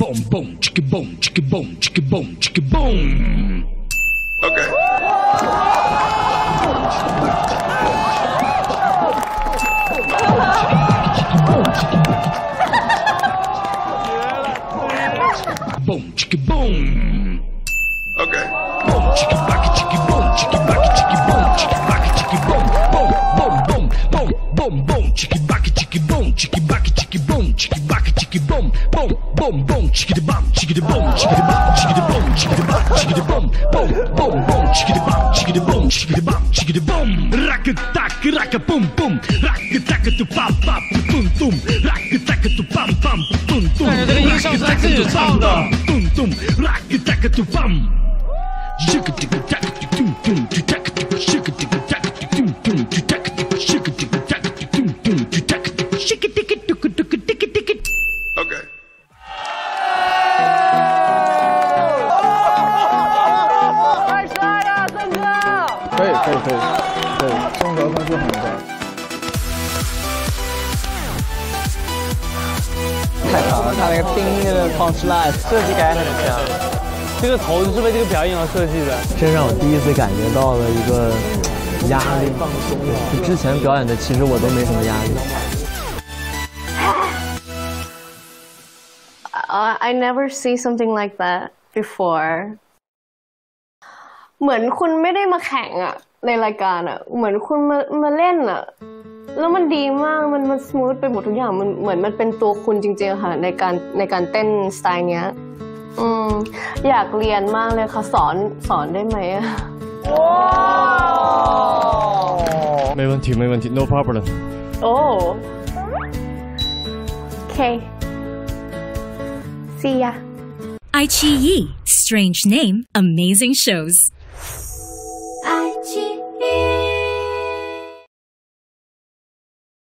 boom, boom, chicka boom, chicka boom, chicka boom, chicka boom. Okay. Boom, chicka boom. Okay. Boom, chicka back, chicka boom, chicka back, chicka boom, chicka back, chicka boom, boom, boom, boom, boom, boom, boom, chicka back, chicka boom, chicka back, chicka boom, chicka back, chicka boom, boom, boom, boom, chicka the bum, chicka the boom, chicka the bum, chicka the boom, chicka the bum, chicka the boom, boom, boom, boom, chicka the bum, chicka the boom, chicka the bum, chicka the boom, rack attack, rack a boom, boom, rack attack to pop, pop, boom, boom, rack attack to pop, pop, boom, boom, rack attack to pop, boom, boom, rack attack to pop. Shake it, tack it, do do do tack it, shake it, tack it, do do do tack it, shake it, tack it, do do do tack it, shake it, tick it, tick it, tick it, tick it, tick it. Okay.快摔呀，森哥！可以，中国分数很高。太强了，他那个钉那个矿石蜡设计感很强。 这个头是为这个表演而设计的，这让我第一次感觉到了一个压力放松了。之前表演的其实我都没什么压力。I never see something like that before. เหมือนคุณไม่ได้มาแข่งอะในรายการอะเหมือนคุณมาเล่นอะแล้วมันดีมากมันสมูทไปหมดทุกอย่างมันเหมือนมันเป็นตัวคุณจริงๆค่ะในการเต้นสไตล์เนี้ย อยากเรียนมากเลยค่ะสอนได้ไหมอะ没问题 no problem โอ้ okay see ya 爱奇艺 strange name amazing shows